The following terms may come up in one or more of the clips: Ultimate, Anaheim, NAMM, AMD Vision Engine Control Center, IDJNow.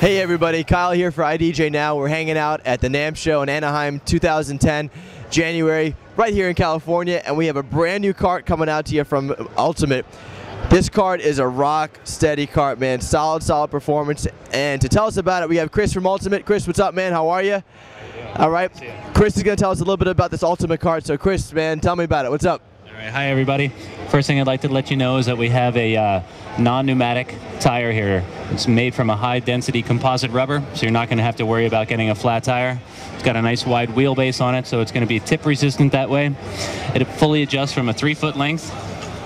Hey everybody, Kyle here for IDJNow. We're hanging out at the NAMM show in Anaheim 2010, January, right here in California, and we have a brand new cart coming out to you from Ultimate. This cart is a rock steady cart, man. Solid performance. And to tell us about it, we have Chris from Ultimate. Chris, what's up, man? How are you? All right. Chris is going to tell us a little bit about this Ultimate cart. So Chris, man, tell me about it. What's up? All right. Hi everybody. First thing I'd like to let you know is that we have a non-pneumatic tire here. It's made from a high-density composite rubber, so you're not going to have to worry about getting a flat tire. It's got a nice wide wheelbase on it, so it's going to be tip-resistant that way. It fully adjusts from a 3-foot length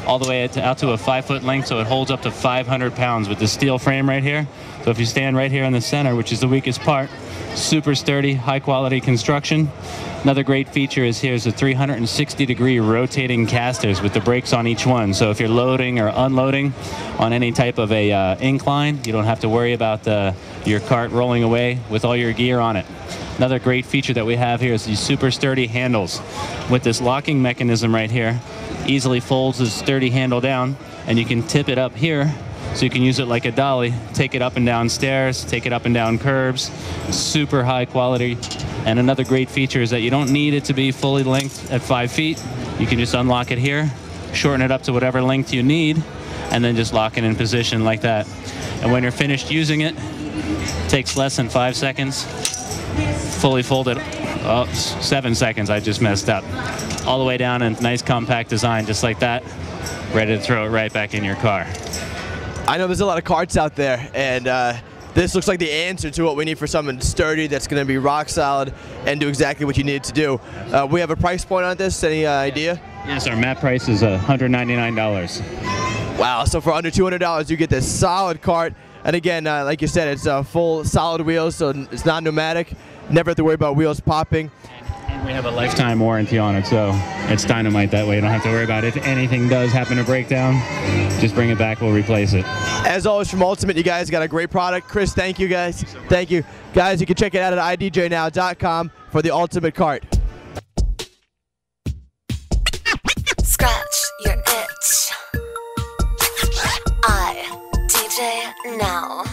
all the way out to a 5-foot length, so it holds up to 500 pounds with the steel frame right here. So if you stand right here in the center, which is the weakest part, super sturdy, high-quality construction. Another great feature is here's the 360-degree rotating casters with the brakes on each one. So if you're loading or unloading on any type of a incline, you don't have to worry about your cart rolling away with all your gear on it. Another great feature that we have here is these super sturdy handles. With this locking mechanism right here, easily folds the sturdy handle down, and you can tip it up here so you can use it like a dolly, take it up and down stairs, take it up and down curbs. Super high quality. And another great feature is that you don't need it to be fully length at 5 feet. You can just unlock it here, shorten it up to whatever length you need, and then just lock it in position like that. And when you're finished using it, it takes less than 5 seconds. Fully folded, oh, 7 seconds, I just messed up. All the way down, and nice compact design just like that. Ready to throw it right back in your car. I know there's a lot of carts out there, and this looks like the answer to what we need for something sturdy that's going to be rock solid and do exactly what you need to do. We have a price point on this, any idea? Yes, our MAP price is $199. Wow, so for under $200 you get this solid cart, and again, like you said, it's full solid wheels, so it's not pneumatic, never have to worry about wheels popping. We have a lifetime warranty on it, so it's dynamite that way. You don't have to worry about it. If anything does happen to break down, just bring it back, we'll replace it. As always from Ultimate, you guys got a great product. Chris, thank you guys. Thank you so much. Thank you. Guys, you can check it out at IDJNow.com for the Ultimate cart. Scratch your itch. IDJNow.